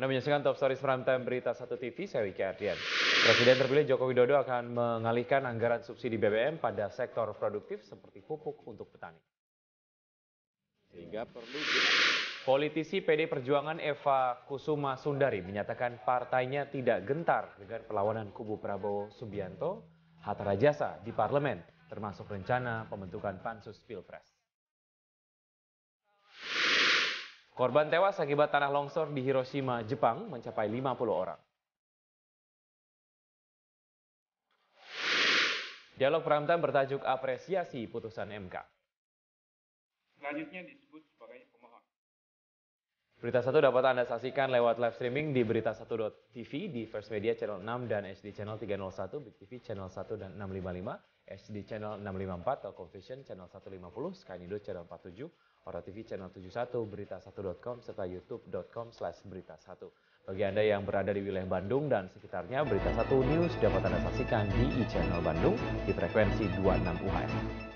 Anda menyaksikan Top Stories Prime Time berita1.tv, saya Wiki Ardian. Presiden terpilih Joko Widodo akan mengalihkan anggaran subsidi BBM pada sektor produktif seperti pupuk untuk petani. Sehingga perlu politisi PDI Perjuangan Eva Kusuma Sundari menyatakan partainya tidak gentar dengan perlawanan kubu Prabowo Subianto, Hatta Rajasa di parlemen, termasuk rencana pembentukan Pansus Pilpres. Korban tewas akibat tanah longsor di Hiroshima, Jepang mencapai 50 orang. Dialog Prime Time bertajuk apresiasi putusan MK. Selanjutnya disebut sebagai pemohon. Berita 1 dapat Anda saksikan lewat live streaming di berita1.tv, di First Media channel 6 dan HD channel 301, BigTV channel 1 dan 655, HD channel 654, Telcovision channel 150, Sky Nido channel 47, Ora TV channel 71, berita1.com, serta youtube.com/berita1. Bagi Anda yang berada di wilayah Bandung dan sekitarnya, Berita 1 News dapat Anda saksikan di iChannel Bandung di frekuensi 26 UHF.